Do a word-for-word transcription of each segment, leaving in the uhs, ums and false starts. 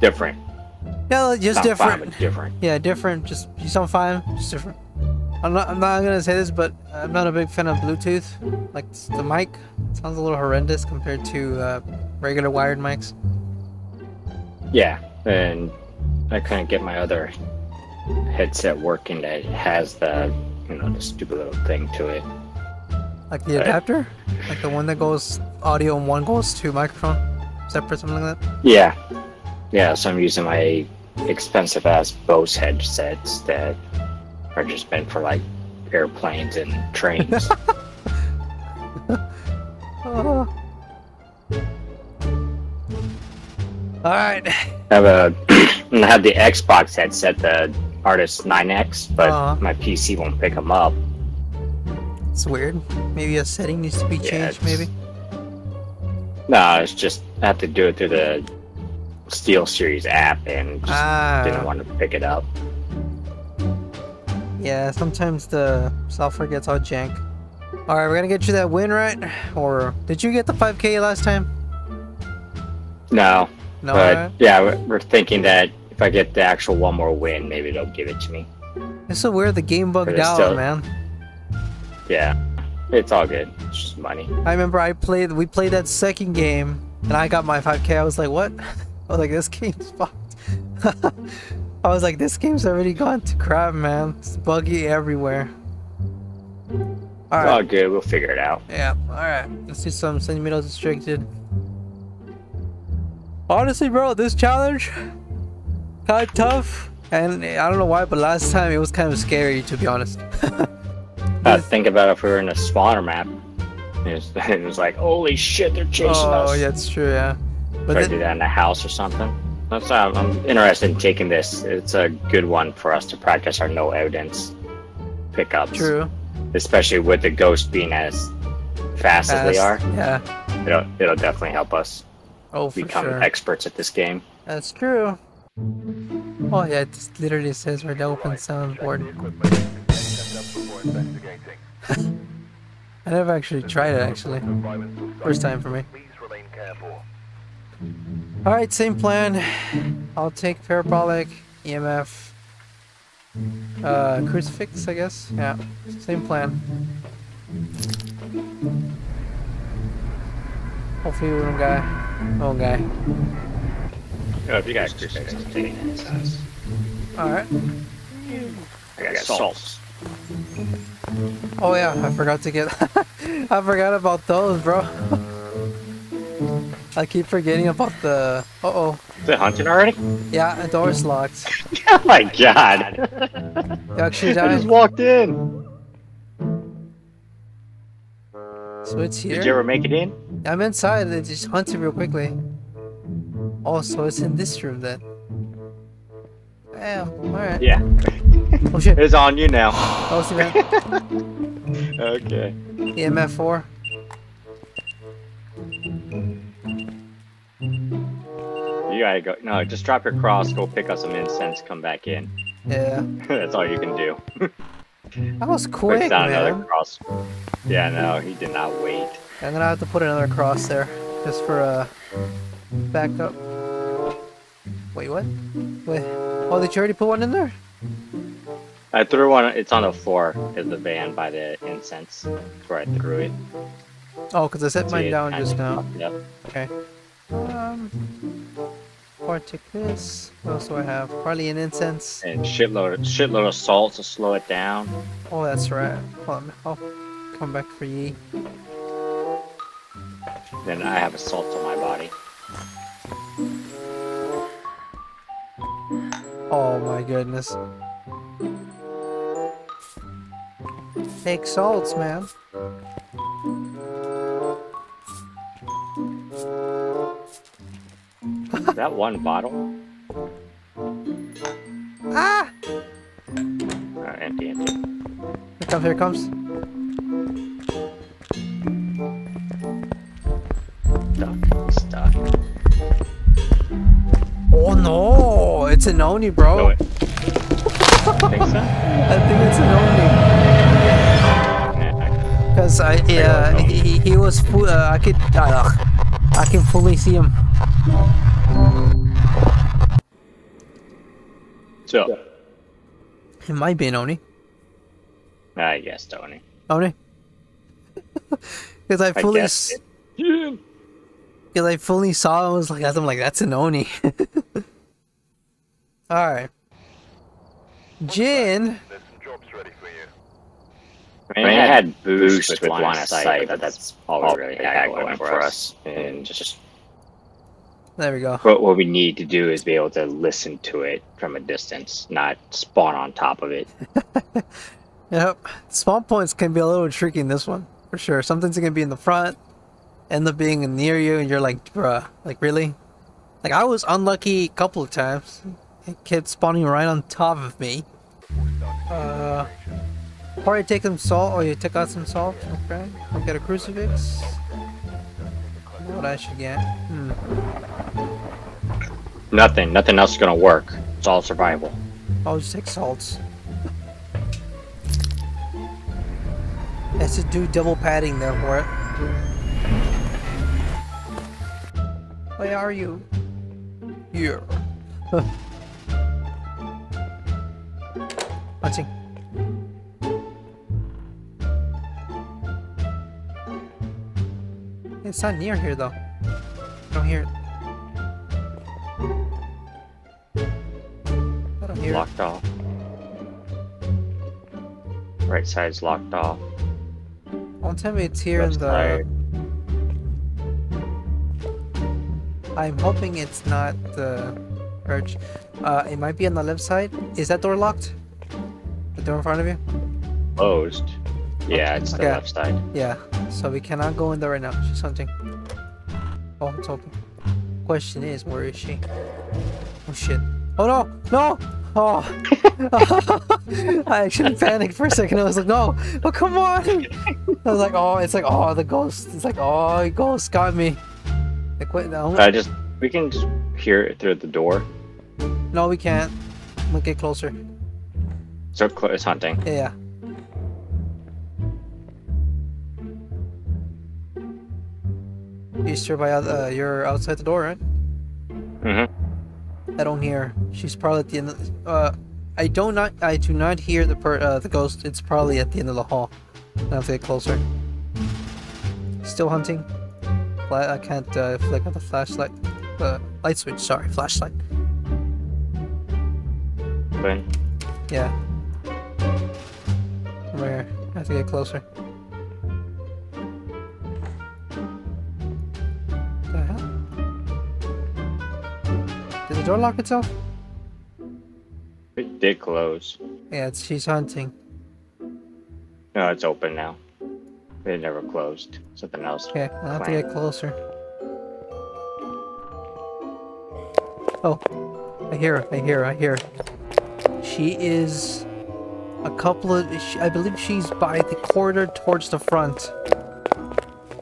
different. Yeah, just not different. Fine, but different. Yeah, different. Just you sound fine. Just different. I'm not. I'm not gonna say this, but I'm not a big fan of Bluetooth. Like the mic sounds a little horrendous compared to uh, regular wired mics. Yeah, and I couldn't get my other headset working that has the, you know, the stupid little thing to it. Like the adapter, but, like the one that goes audio and one goes to microphone, separate, something like that. Yeah. Yeah, so I'm using my expensive-ass Bose headsets that are just meant for, like, airplanes and trains. uh. Alright. I have, a, I have the Xbox headset, the Artist nine X, but uh. my P C won't pick them up. It's weird. Maybe a setting needs to be changed, yeah, maybe? No, it's just... I have to do it through the... Steel Series app and just ah. didn't want to pick it up. Yeah, sometimes the software gets all jank. Alright, we're gonna get you that win, right? Or did you get the five K last time? No. No. But right. yeah, we're thinking that if I get the actual one more win, maybe they'll give it to me. It's so weird, the game bugged out, still... man. Yeah. It's all good. It's just money. I remember I played we played that second game and I got my five K. I was like, what? I was like, this game's fucked. I was like, this game's already gone to crap, man. It's buggy everywhere. All right. All good. We'll figure it out. Yeah. All right. Let's do some Sunny Meadows Restricted. Honestly, bro, this challenge kind of tough, and I don't know why, but last time it was kind of scary, to be honest. I think about if we were in a spawner map. It was, it was like, holy shit, they're chasing oh, us. Oh, yeah, that's true. Yeah. But then, do that in a house or something. That's, um, I'm interested in taking this. It's a good one for us to practice our no evidence pickups. True. Especially with the ghosts being as fast, fast as they are. Yeah. It'll, it'll definitely help us oh, become sure. experts at this game. That's true. Oh yeah, it just literally says we're the open soundboard. I never actually tried it actually. First time for me. Alright, same plan. I'll take parabolic, E M F, uh, crucifix, I guess. Yeah, same plan. Hopefully we don't die. Oh, guy. Oh, if you got crucifix, I'm taking it. Alright. I got salts. Oh yeah, I forgot to get... I forgot about those, bro. I keep forgetting about the... Uh oh. Is it hunted already? Yeah, the door's locked. Oh my god! You actually died? I just walked in! So it's here? Did you ever make it in? I'm inside, they just hunted real quickly. Oh, so it's in this room then. Damn, alright. Yeah. Oh shit. It's on you now. Oh, see, man. Okay. E M F four. You gotta go. No, just drop your cross, go pick up some incense, come back in. Yeah. That's all you can do. That was quick, Puts down man. Another cross. Yeah, no, he did not wait. I'm gonna have to put another cross there, just for uh, backup. Wait, what? Wait. Oh, did you already put one in there? I threw one. It's on the floor in the van by the incense, where I threw it. Oh, because I set mine down just now. Yep. Okay. Um, or take this. What else do I have? Probably an incense. And shitload, shitload of salt to slow it down. Oh, that's right. Hold on, I'll come back for ye. Then I have a salt on my body. Oh my goodness. Take salts, man. Is that one bottle? Ah! Alright, empty, empty. Here comes, here comes. Stuck, stuck. Oh no! It's an Oni, bro. No, it... I think so. I think it's an Oni. Because I, yeah, he, he was, fu uh, I could, uh, I can fully see him. So. It might be an Oni. I guess Oni. Oni. Because I fully, because I, I fully saw, I was like, I'm like, that's an Oni. All right. Jin. I mean, I had boost with line of sight, but that's all we really had going for us. And just there we go. But what we need to do is be able to listen to it from a distance, not spawn on top of it. Yep, spawn points can be a little tricky in this one for sure. Sometimes it can be in the front, end up being near you, and you're like, bruh, like really? Like I was unlucky a couple of times. It kept spawning right on top of me. Uh. Or you take some salt, or you take out some salt, okay. I got a crucifix. What I should get? Hmm. Nothing, nothing else is gonna work. It's all survival. I'll just take salts. That's to do double padding there for it. Where are you? Here. Hunting. It's not near here though. I don't hear it. I don't hear locked it. Locked off. Right side's locked off. Don't tell me it's here in the... Tired. I'm hoping it's not the church. Uh, it might be on the left side. Is that door locked? The door in front of you? Closed. Yeah, it's okay. The left side. Yeah, so we cannot go in there right now. She's hunting. Oh, it's open. Question is, where is she? Oh shit. Oh no! No! Oh! I actually panicked for a second. I was like, no! Oh, come on! I was like, oh, it's like, oh, the ghost. It's like, oh, the ghost got me. Like, wait, no. I just, we can just hear it through the door. No, we can't. We'll get closer. So cl- it's hunting. Yeah, yeah. You're, by, uh, you're outside the door, right? Mm-hmm. I don't hear. She's probably at the end of the, uh, I don't not. I do not hear the per, uh, the ghost. It's probably at the end of the hall. I have to get closer. Still hunting. I can't uh, flick up the flashlight. Uh, light switch. Sorry, flashlight. Fine. Yeah. Come right here. I have to get closer. Did the door lock itself? It did close. Yeah, it's, she's hunting. No, it's open now. It never closed. Something else. Okay, I'll have planned. to get closer. Oh, I hear her, I hear her, I hear her. She is a couple of... I believe she's by the corridor towards the front.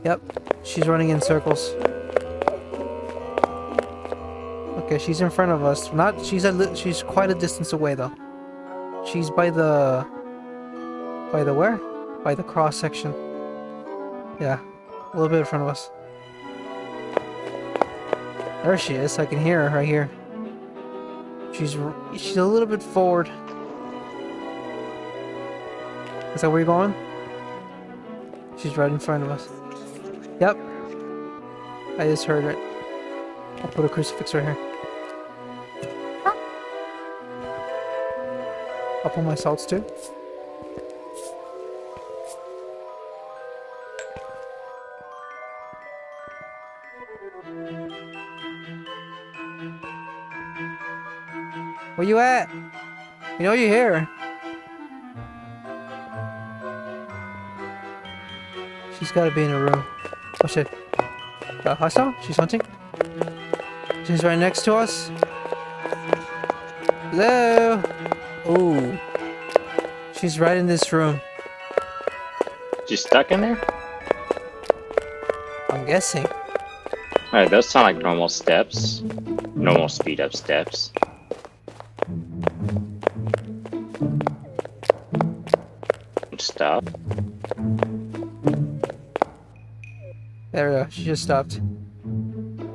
Yep, she's running in circles. Okay, she's in front of us. Not she's a she's quite a distance away though. She's by the by the where? By the cross section. Yeah, a little bit in front of us. There she is. I can hear her right here. She's she's a little bit forward. Is that where you're going? She's right in front of us. Yep. I just heard it. I'll put a crucifix right here. I'll pull my salts too. Where you at? You know you're here. She's gotta be in her room. Oh shit. Uh, I saw? She's hunting? She's right next to us. Hello? Ooh. She's right in this room. She's stuck in there? I'm guessing. Alright, those sound like normal steps. Normal speed up steps. Stop. There we go, she just stopped.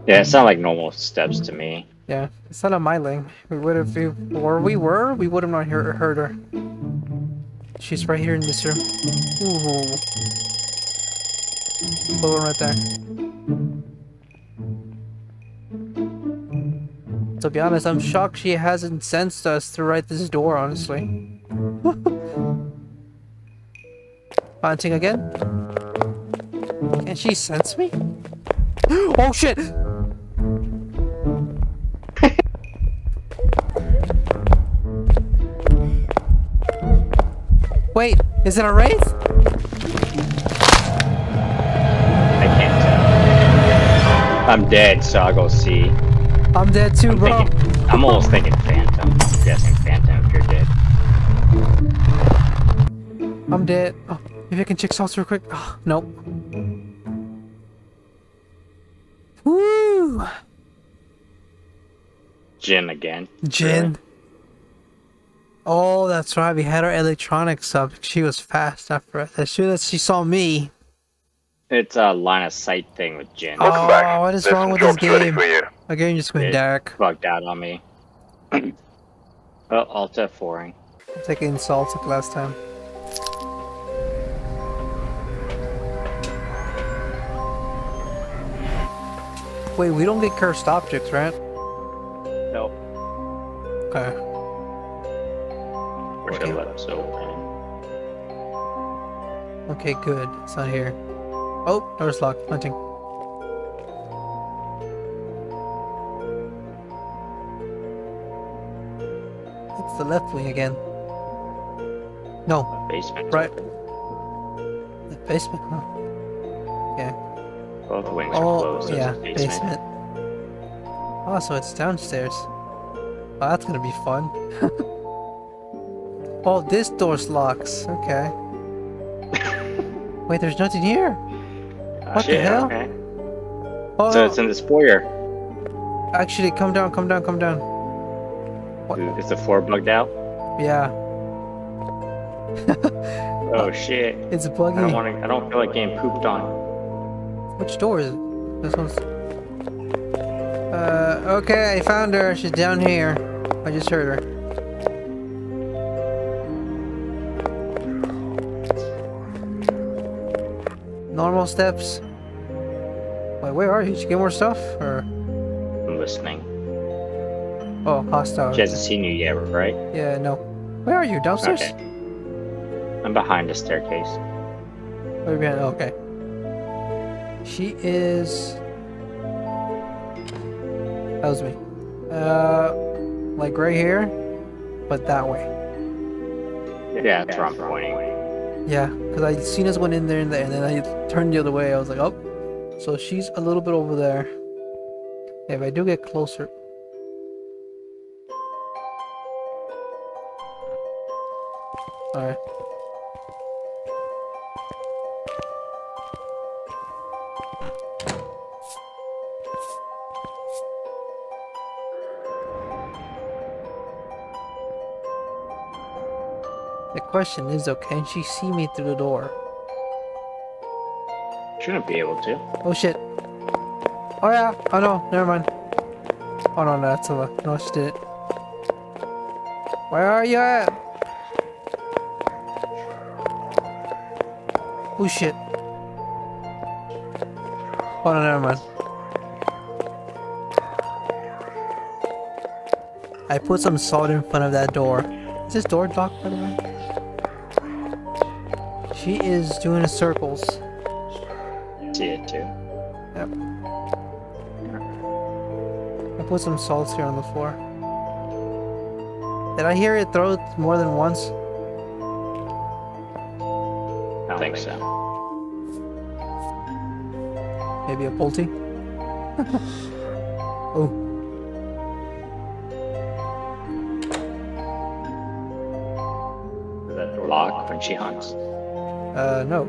Yeah, it sounded like normal steps to me. Yeah, it's not a myling. We would have, if or we were, we would have not hear, heard her. She's right here in this room. Ooh. Blue one right there. To be honest, I'm shocked she hasn't sensed us through right this door, honestly. Haunting again? Can she sense me? Oh shit! Wait, is it a wraith? I can't tell. I'm dead, so I'll go see. I'm dead too, I'm bro. Thinking, I'm almost thinking Phantom. I'm guessing Phantom if you're dead. I'm dead. Oh, if I can check salts real quick. Oh, nope. Woo! Jin again. Jin. Oh, that's right. We had our electronics up. She was fast after it. As soon as she saw me. It's a line of sight thing with Jin. Oh, back. What is There's wrong with this game? My game just went dark. Fucked out on me. Oh, Alt F four-ing. I'm taking salts like last time. Wait, we don't get cursed objects, right? Nope. Okay. Okay. Okay, good. It's not here. Oh, door's locked. Hunting. It's the left wing again. No. The basement. Right. Open. The basement. Huh? Yeah. Both wings oh, are closed. Yeah. Basement. basement. Oh, so it's downstairs. Oh, that's gonna be fun. Oh, this door's locks. Okay. Wait, there's nothing here. Oh, what shit, the hell? Okay. Oh, so it's in this foyer. Actually, come down, come down, come down. What? Is the floor bugged out? Yeah. Oh shit. It's buggy. I don't want to. I don't feel like getting pooped on. Which door is it? This one's. Uh. Okay, I found her. She's down here. I just heard her. Normal steps. Wait, where are you? Did you get more stuff? Or I'm listening. Oh, hostile. She hasn't seen you yet, right? Yeah, no. Where are you? Downstairs? Okay. I'm behind the staircase. Oh, you're behind. Okay. She is. That was me. Uh, like right here, but that way. Yeah, that's where I'm pointing. Yeah, because I seen this one in there and there, and then I turned the other way. I was like, oh. So she's a little bit over there. If I do get closer. Alright. The question is though, can she see me through the door? Shouldn't be able to. Oh shit. Oh yeah. Oh no, never mind. Oh no, no, that's a look. No, she did it. Where are you at? Oh shit. Oh no, never mind. I put some salt in front of that door. Is this door locked by the way? She is doing a circles. See it too. Yep. I put some salts here on the floor. Did I hear it throw it more than once? I don't think so. Maybe a Pulte? Oh. When she hunts. Uh, no.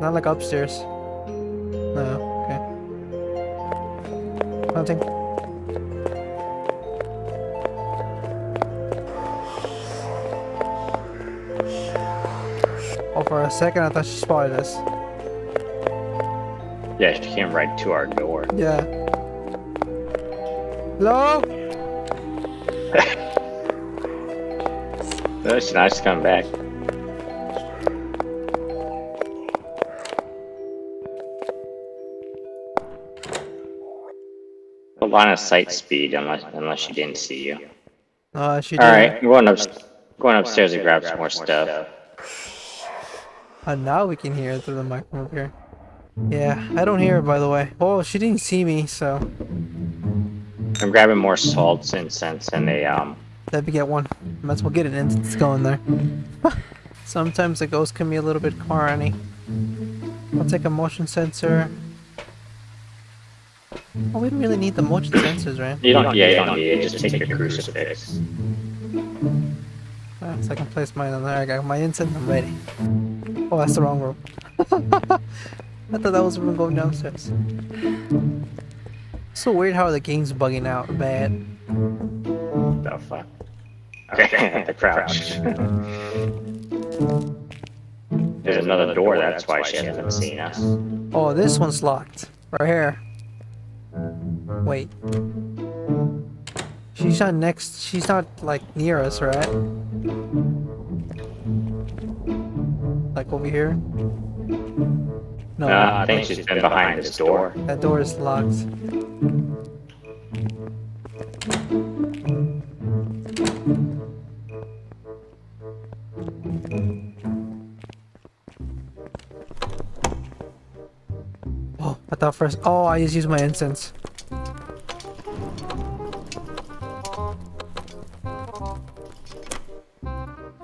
Not like upstairs. No, okay. Hunting. Oh, for a second I thought she spotted us. Yeah, she came right to our door. Yeah. Hello? No, should I just come back? The line of sight speed, unless unless she didn't see you. Uh, she did. All right, going up, going upstairs to grab some more stuff. And now we can hear it through the microphone here. Yeah, I don't hear it, by the way. Oh, she didn't see me, so. I'm grabbing more salts, incense, and a um. Let me get one. Might as well get it in since it's going there. Sometimes the ghost can be a little bit corny. I'll take a motion sensor. Oh, we don't really need the motion sensors, right? You don't. Yeah, you don't need it. Just take your crucifix. All right, so I can place mine on there. I got my incense. I'm ready. Oh, that's the wrong room. I thought that was the room going downstairs. It's so weird how the game's bugging out bad. The fuck? Okay, the crouch. There's another door. That's why she hasn't seen us. Oh, this one's locked. Right here. Wait. She's not next. She's not like near us, right? Like over here? No. Uh, I think she's been behind this door. That door is locked. Oh, I thought first. Oh, I just used my incense.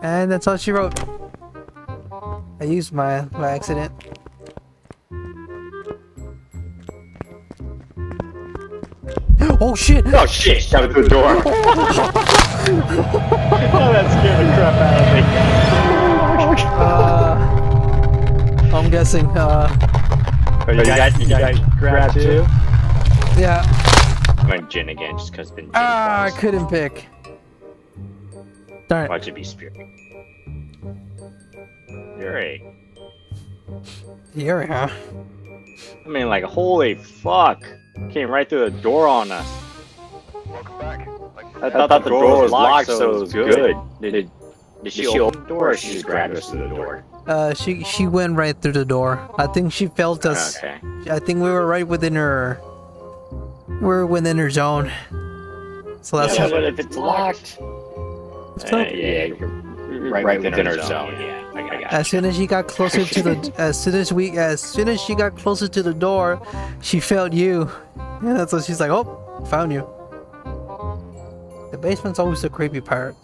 And that's all she wrote. I used mine by accident. Oh shit! Oh shit! Shut out the door! Oh, that scared the crap out of me. uh, I'm guessing. Uh, oh, you, you guys, guys, you guys, guys grab two? two? Yeah. I went Jin again just because it's been. Ah, uh, I couldn't pick. Darn it. Why'd you be spirit? You're eight. You're eight, huh? I mean, like, holy fuck. Came right through the door on us. Welcome back. Like, I, thought I thought the door, door was locked, locked, so it was good. Did, did, did she open the door or she just grabbed us through the door? Uh, she, she went right through the door. I think she felt us. Okay. I think we were right within her... We were within her zone. So that's yeah, but if it's locked... It's uh, yeah, yeah, you're right, right within her zone, zone. yeah. As soon as she got closer to the, as soon as we, as soon as she got closer to the door, she felt you, and that's when she's like, "Oh, found you." The basement's always the creepy part.